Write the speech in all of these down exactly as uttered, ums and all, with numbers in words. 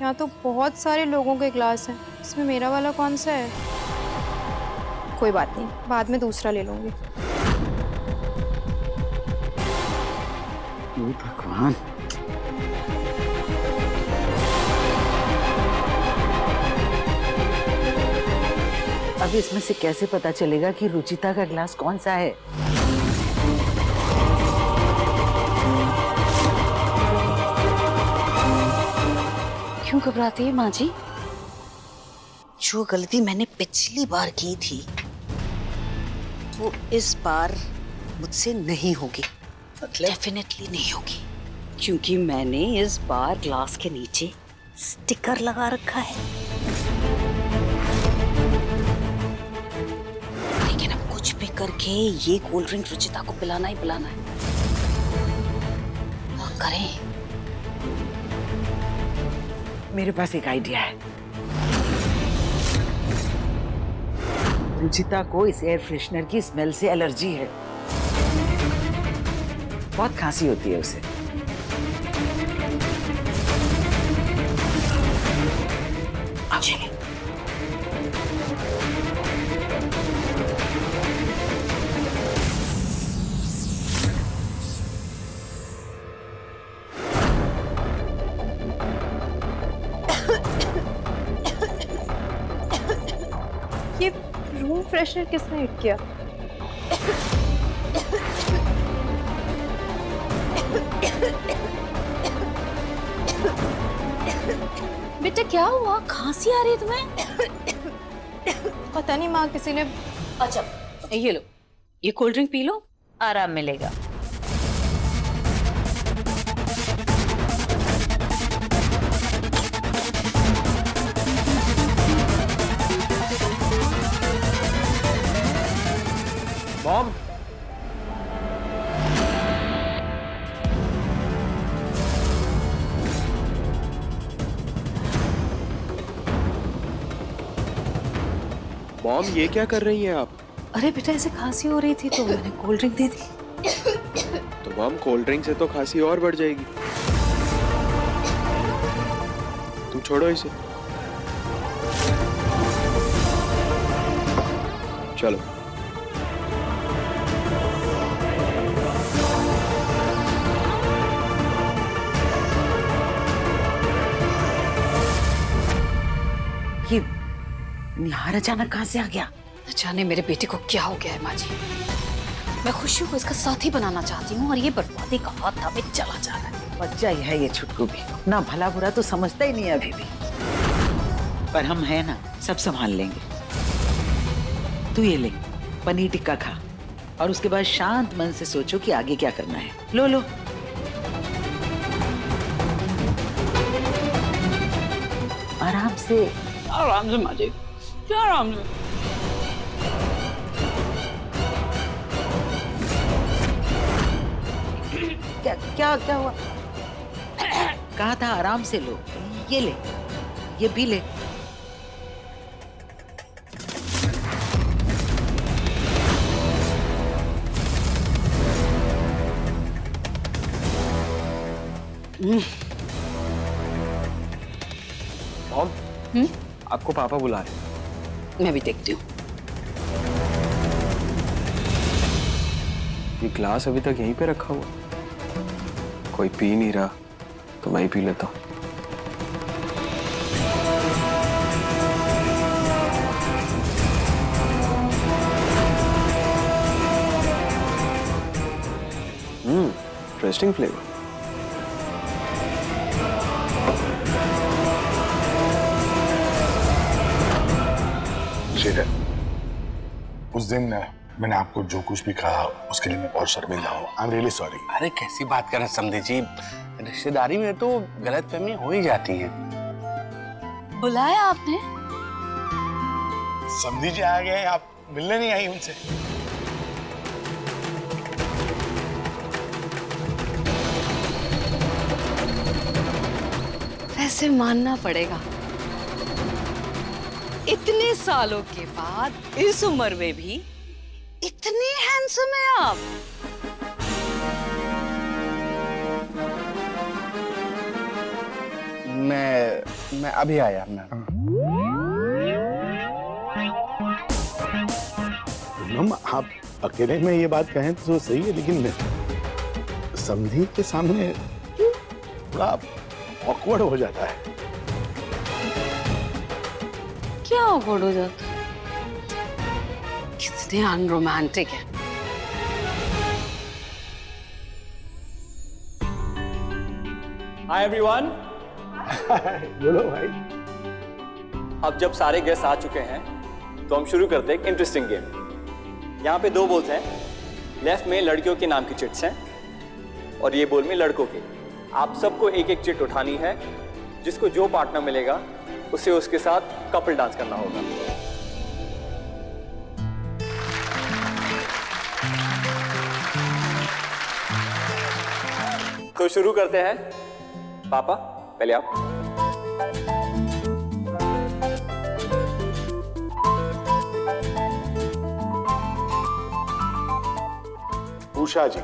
यहाँ तो बहुत सारे लोगों के क्लास हैं, इसमें मेरा वाला कौन सा है? कोई बात नहीं, बाद में दूसरा ले लूँगी। ओ भगवान, अब इसमें से कैसे पता चलेगा कि रुचिता का ग्लास कौन सा है? क्यों घबराती है माँ जी? जो गलती मैंने पिछली बार की थी वो इस बार मुझसे नहीं होगी, डेफिनेटली नहीं होगी, क्योंकि मैंने इस बार ग्लास के नीचे स्टिकर लगा रखा है। लेकिन अब कुछ भी करके ये कोल्ड ड्रिंक रुचिता को पिलाना ही पिलाना है। क्या करें? मेरे पास एक आइडिया है। रुचिता को इस एयर फ्रेशनर की स्मेल से एलर्जी है, बहुत खांसी होती है उसे। ये रूम फ्रेशनर किसने हिट किया? बेटा क्या हुआ? खांसी आ रही है तुम्हें? पता नहीं माँ, किसी ने। अच्छा ये लो, ये कोल्ड ड्रिंक पी लो, आराम मिलेगा। Mom? Mom, ये क्या कर रही हैं आप? अरे बेटा, ऐसे खांसी हो रही थी तो मैंने कोल्ड ड्रिंक दे दी। तो Mom, कोल्ड ड्रिंक से तो खांसी और बढ़ जाएगी। तुम छोड़ो इसे। चलो। ये निहार अचानक कहाँ से आ गया? जाने मेरे बेटे को क्या हो गया है माँ जी। मैं खुशी को इसका साथी बनाना चाहती हूँ और ये बर्बादी का हाथ था में चला जा रहा है। बच्चा ही है ये छुटकू भी, ना भला बुरा तो समझता ही नहीं है अभी भी। पर हम हैं ना, सब संभाल लेंगे। तू ये ले पनीर टिक्का खा और उसके बाद शांत मन से सोचो कि आगे क्या करना है। लो लो। आराम से, आराम से माँ जी, क्या आराम से। क्या क्या क्या हुआ? कहा था आराम से लो। ये ले, ये भी ले। और हम्म आपको पापा बुला रहे। मैं भी देखती हूँ। ये ग्लास अभी तक यहीं पे रखा हुआ, कोई पी नहीं रहा तो मैं ही पी लेता हूँ। Hmm, interesting flavour. उस दिन मैंने आपको जो कुछ भी कहा उसके लिए मैं बहुत शर्मिंदा हूँ। I am really sorry. अरे कैसी बात कर रहे समधे जी, रिश्तेदारी में तो गलतफहमी हो ही जाती है। बुलाया आपने? समधी जी आ गए, आप मिलने नहीं आई उनसे? ऐसे मानना पड़ेगा, इतने सालों के बाद इस उम्र में भी इतने हैंडसम हैं आप। मैं मैं अभी आया मैम। मैम आप अकेले में ये बात कहें तो सही है, लेकिन समधी के सामने थोड़ा ऑकवर्ड हो जाता है। क्या ऑकवर्ड हो जाता है? कितने अनरोमांटिक है। Hi everyone. बोलो भाई। अब जब सारे गेस्ट आ चुके हैं तो हम शुरू करते हैं एक इंटरेस्टिंग गेम। यहाँ पे दो बोल्स हैं, लेफ्ट में लड़कियों के नाम की चिट्स हैं और ये बोल में लड़कों के। आप सबको एक एक चिट उठानी है, जिसको जो पार्टनर मिलेगा उसे उसके साथ कपल डांस करना होगा। तो शुरू करते हैं। पापा पहले आप। उषा जी।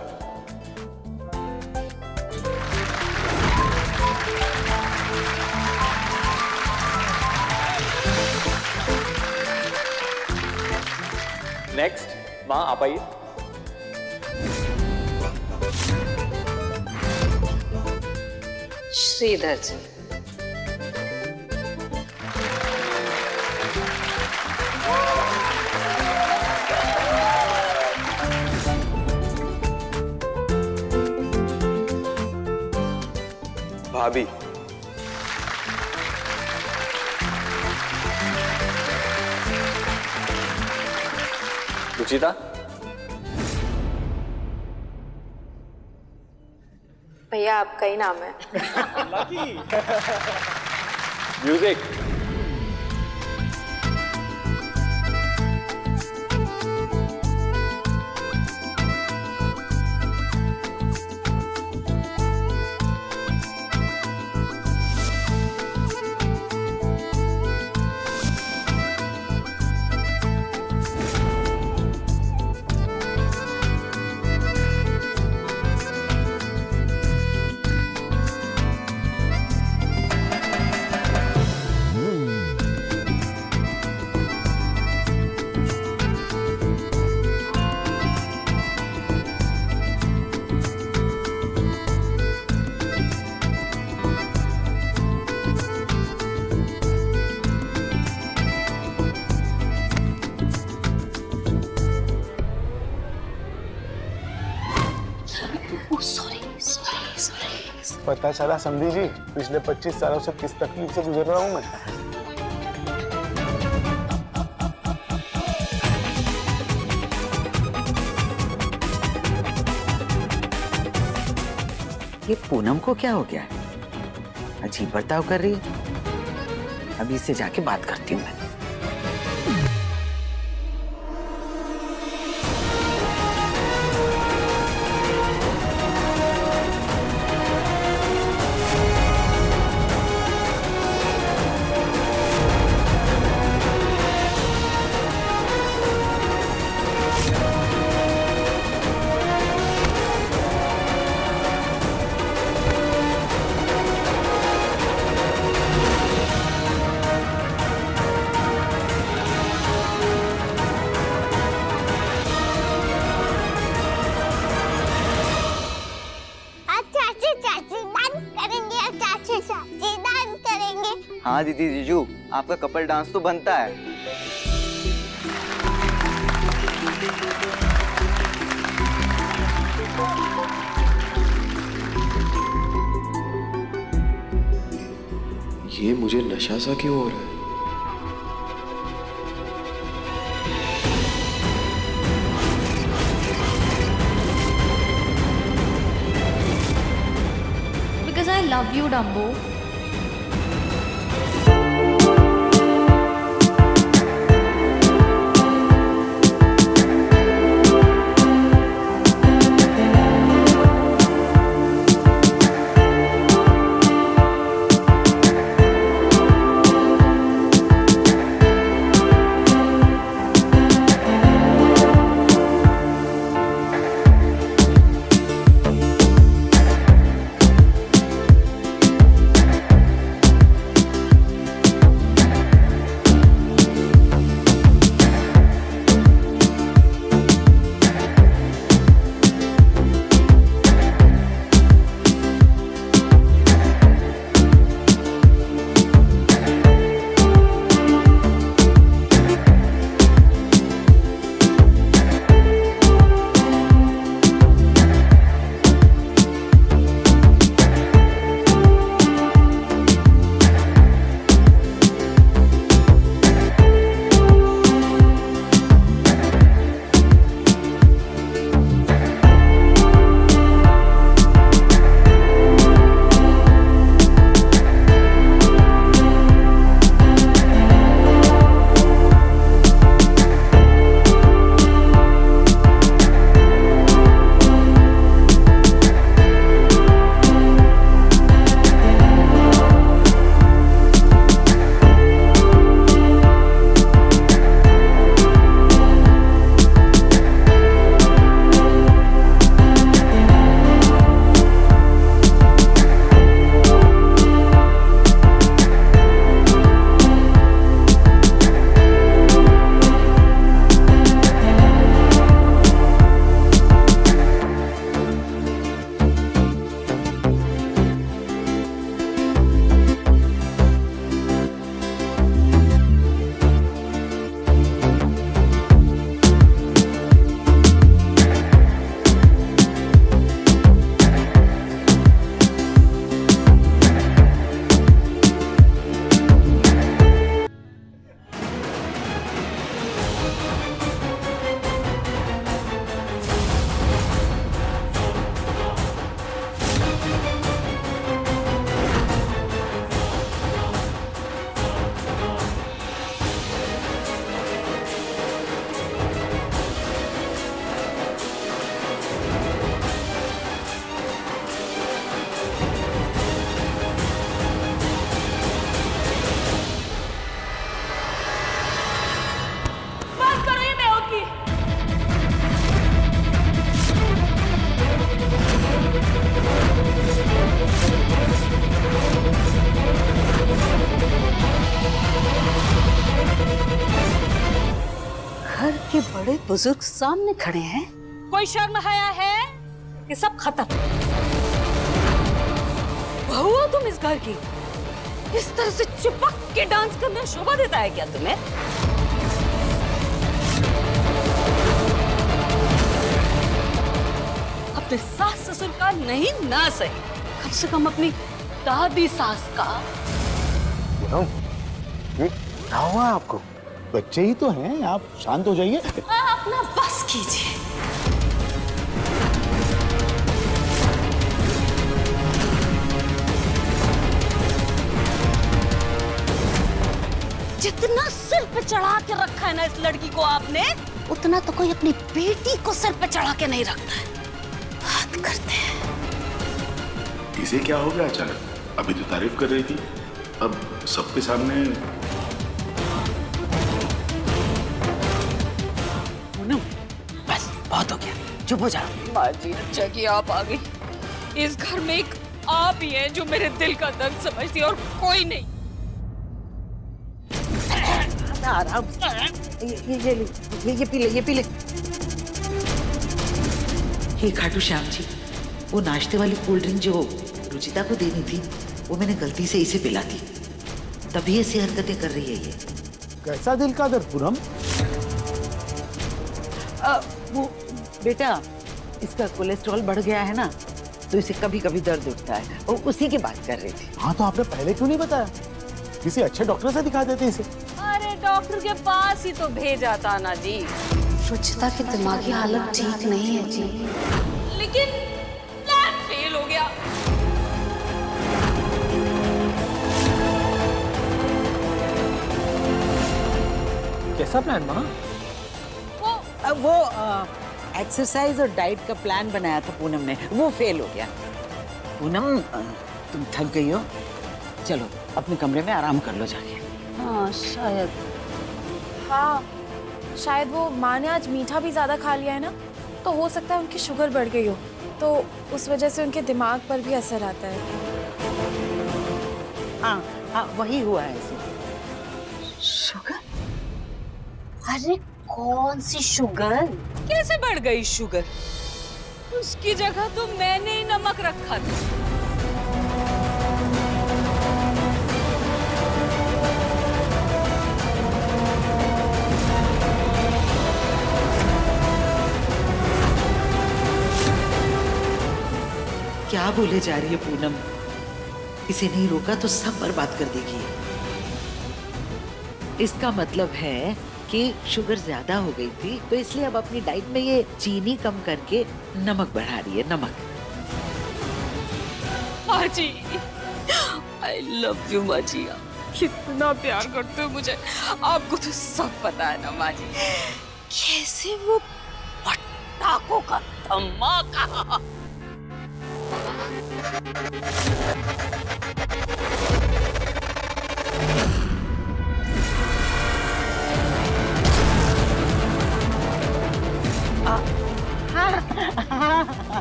नेक्स्ट मां आप आइए। श्रीधर जी। भाभी। रुचिता। भैया आपका ही नाम है। लकी। म्यूजिक। पता चला समधी जी पिछले पच्चीस सालों से किस तकलीफ से गुजर रहा हूं मैं। ये पूनम को क्या हो गया है? अजीब बर्ताव कर रही है। अभी इससे जाके बात करती हूँ मैं। हाँ दीदी जीजू आपका कपल डांस तो बनता है। ये मुझे नशा सा क्यों हो रहा है? Because I love you, Dumbo. घर के बड़े बुजुर्ग सामने खड़े हैं। कोई शर्म हया है? ये सब खत्म। बहू हो तुम इस घर की। इस तरह से चिपक के डांस करना शोभा देता है क्या तुम्हें? अपने सास ससुर का नहीं ना सही, कम से कम अपनी दादी सास का। ये क्या हुआ आपको? बच्चे ही तो हैं, आप शांत हो जाइए। आप ना बस कीजिए। जितना सिर पे चढ़ा के रखा है ना इस लड़की को आपने, उतना तो कोई अपनी बेटी को सिर पे चढ़ा के नहीं रखता है। बात करते हैं। इसे क्या हो गया अचानक? अभी तो तारीफ कर रही थी, अब सबके सामने। बस बहुत हो गया, चुप हो जाओ। माँ जी, अच्छा कि आप आ गई। इस घर में एक आप ही हैं जो मेरे दिल का दर्द समझती है और कोई नहीं। आराम से ये ये ये ये पी ले, ये पी ले। ये खाटू श्याम जी, वो नाश्ते वाली कोल्ड ड्रिंक जो रुचिता को देनी थी, वो मैंने गलती से इसे पिला दी, तभी ऐसी हरकतें कर रही है ये। कैसा दिल का दर्द पूरम? आ, वो बेटा, इसका कोलेस्ट्रॉल बढ़ गया है ना, तो इसे कभी कभी दर्द उठता है, और उसी की बात कर रही थी। हाँ, तो आपने पहले क्यों नहीं बताया? किसी अच्छे डॉक्टर से दिखा देते इसे। अरे डॉक्टर के पास ही तो भेजा था ना जी। रुचिता की दिमागी हालत ठीक नहीं है जी, लेकिन प्लान फेल हो गया। कैसा प्लान माँ? वो एक्सरसाइज और डाइट का प्लान बनाया था पूनम ने, वो फेल हो गया। पूनम, तुम थक गई हो, चलो अपने कमरे में आराम कर लो जाके। हाँ शायद, हाँ शायद वो माँ ने आज मीठा भी ज़्यादा खा लिया है ना, तो हो सकता है उनकी शुगर बढ़ गई हो, तो उस वजह से उनके दिमाग पर भी असर आता है। हाँ हाँ, वही हुआ है ऐसे। शुगर? अरे कौन सी शुगर? कैसे बढ़ गई शुगर? उसकी जगह तो मैंने ही नमक रखा था। क्या बोले जा रही है पूनम, इसे नहीं रोका तो सब बर्बाद कर देगी। इसका मतलब है कि शुगर ज्यादा हो गई थी, तो इसलिए अब अपनी डाइट में ये चीनी कम करके नमक बढ़ा रही है। नमक। माँ जी, I love you माँ जी, आप कितना प्यार करते हो मुझे, आपको तो सब पता है ना माँ जी। कैसे वो पटाखों का धमाका!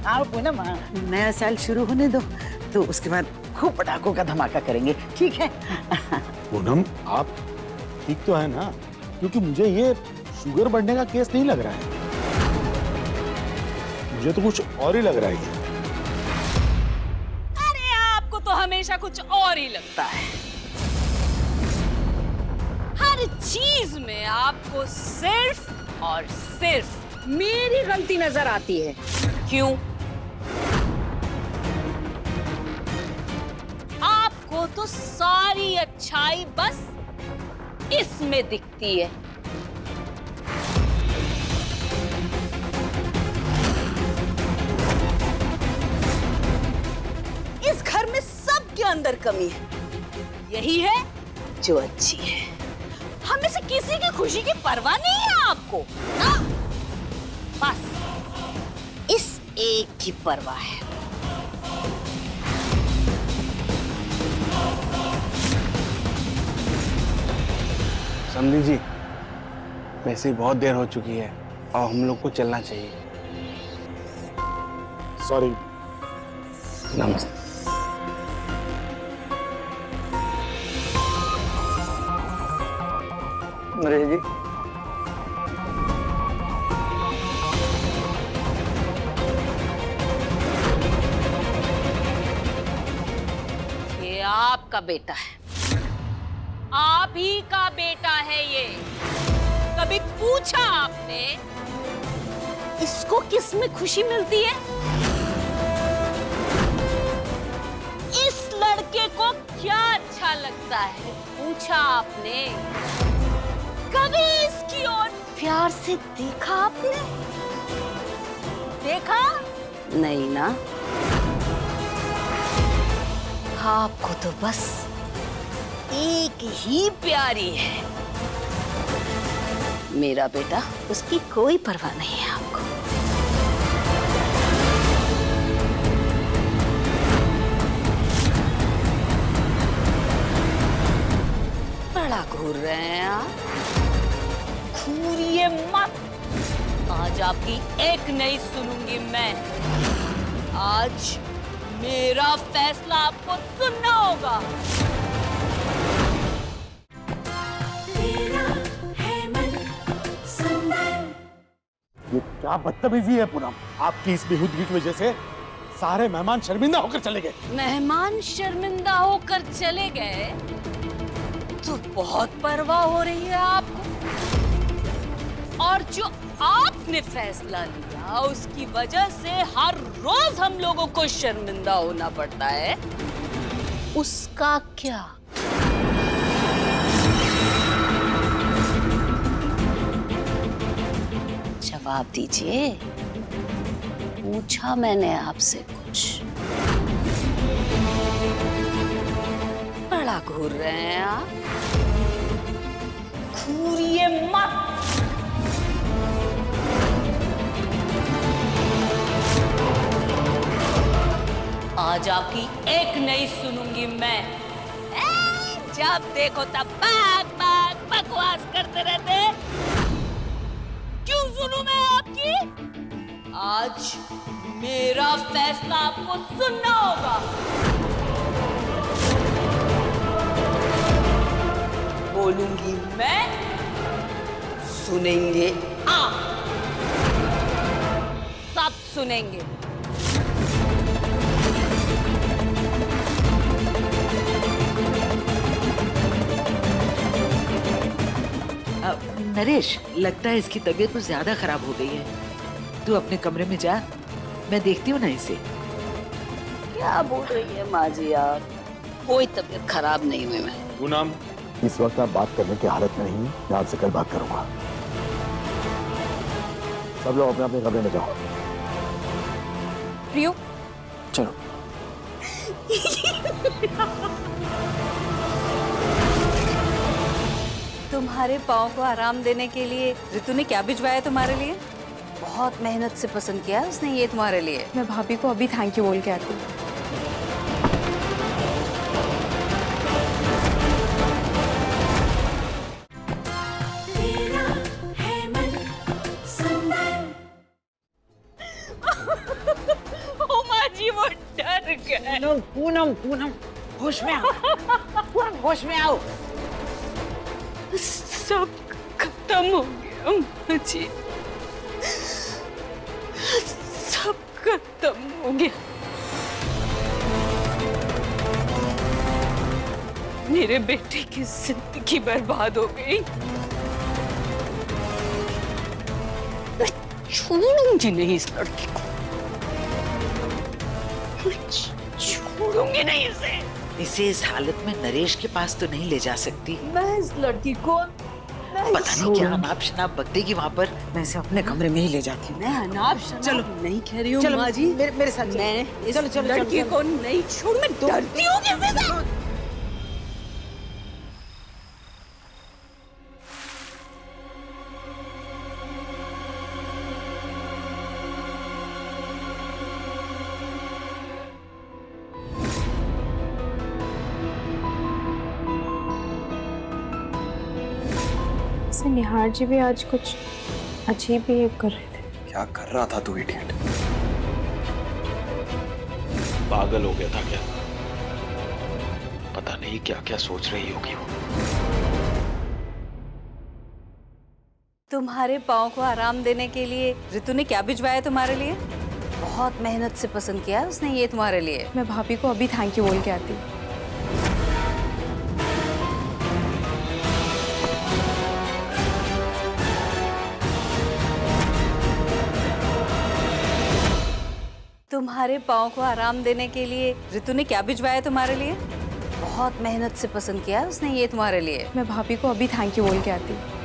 हाँ पूनम, नया साल शुरू होने दो, तो उसके बाद खूब पटाखों का धमाका करेंगे, ठीक है? पूनम, आप ठीक तो है ना? क्योंकि मुझे ये शुगर बढ़ने का केस नहीं लग रहा है, मुझे तो कुछ और ही लग रहा है। अरे आपको तो हमेशा कुछ और ही लगता है, हर चीज में आपको सिर्फ और सिर्फ मेरी गलती नजर आती है। क्यों? आपको तो सारी अच्छाई बस इसमें दिखती है। इस घर में सबके अंदर कमी है, यही है जो अच्छी है। हमें से किसी की खुशी की परवाह नहीं है आपको ना? बस इस एक की परवाह है। समधी जी, वैसे बहुत देर हो चुकी है और हम लोग को चलना चाहिए। सॉरी। नमस्ते। नरेश जी, बाप का बेटा है, आप ही का बेटा है ये। कभी पूछा आपने इसको किस में खुशी मिलती है? इस लड़के को क्या अच्छा लगता है, पूछा आपने? कभी इसकी ओर प्यार से देखा आपने? देखा नहीं ना। आपको तो बस एक ही प्यारी है, मेरा बेटा, उसकी कोई परवाह नहीं है आपको। बड़ा घूर रहे हैं आप, घूरिए मत। आज आपकी एक नहीं सुनूंगी मैं। आज मेरा फैसला आपको सुनना होगा। ये क्या बदतमीजी है पूनम, आपकी इस बेहूदगी की वजह से सारे मेहमान शर्मिंदा होकर चले गए। मेहमान शर्मिंदा होकर चले गए तो बहुत परवाह हो रही है आपको। और जो आपने फैसला लिया उसकी वजह से हर रोज हम लोगों को शर्मिंदा होना पड़ता है। उसका क्या? जवाब दीजिए, पूछा मैंने आपसे कुछ? बड़ा घूर रहे हैं आप, घूरिए मत। आज आपकी एक नहीं सुनूंगी मैं। ए, जब देखो तब बाग बाग बकवास करते रहते, क्यों सुनूं मैं आपकी? आज मेरा फैसला आपको सुनना होगा। बोलूंगी मैं, सुनेंगे आप, सब सुनेंगे। नरेश, लगता है इसकी तबीयत कुछ ज्यादा खराब हो गई है। तू अपने कमरे में जा, मैं देखती हूँ ना इसे। क्या बोल रही है माँ जी आप, कोई तबीयत खराब नहीं हुई मैं। पूनम, इस वक्त आप बात करने की हालत में नहीं, मैं आपसे कल बात करूंगा। सब लोग अपने अपने कमरे में जाओ। प्रियो, चलो। तुम्हारे पाँव को आराम देने के लिए रितु ने क्या भिजवाया तुम्हारे लिए? बहुत मेहनत से पसंद किया उसने ये तुम्हारे लिए। मैं भाभी को अभी थैंक यू बोल के आती हूँ। ओ माँ जी, वो डर गए। पूनम पूनम होश में आओ, पूनम होश में आओ। सब खत्म हो गया माँ जी, सब खत्म हो गया। मेरे बेटे की जिंदगी बर्बाद हो गई। मैं छोड़ूंगी नहीं इस लड़की को, मैं छोड़ूंगी नहीं इसे। इसे इस हालत में नरेश के पास तो नहीं ले जा सकती। मैं इस लड़की को नहीं, पता नहीं क्या अनाप शनाप बकतेगी वहाँ पर। मैं इसे अपने कमरे में ही ले जाती हूँ। मैं अनाप शनाप नहीं कह रही हूँ माँ जी, मेरे मेरे साथ मैं इस लड़की को नहीं छोड़, मैं डरती हूँ किसी से। निहार जी भी आज कुछ अजीब बिहेव कर रहे थे। क्या कर रहा था तू इडियट? पागल हो गया था क्या? पता नहीं क्या क्या सोच रही होगी वो। तुम्हारे पाँव को आराम देने के लिए रितु ने क्या भिजवाया तुम्हारे लिए? बहुत मेहनत से पसंद किया उसने ये तुम्हारे लिए। मैं भाभी को अभी थैंक यू बोल के आती हूँ। तुम्हारे पाँव को आराम देने के लिए रितु ने क्या भिजवाया तुम्हारे लिए? बहुत मेहनत से पसंद किया उसने ये तुम्हारे लिए। मैं भाभी को अभी थैंक यू बोल के आती।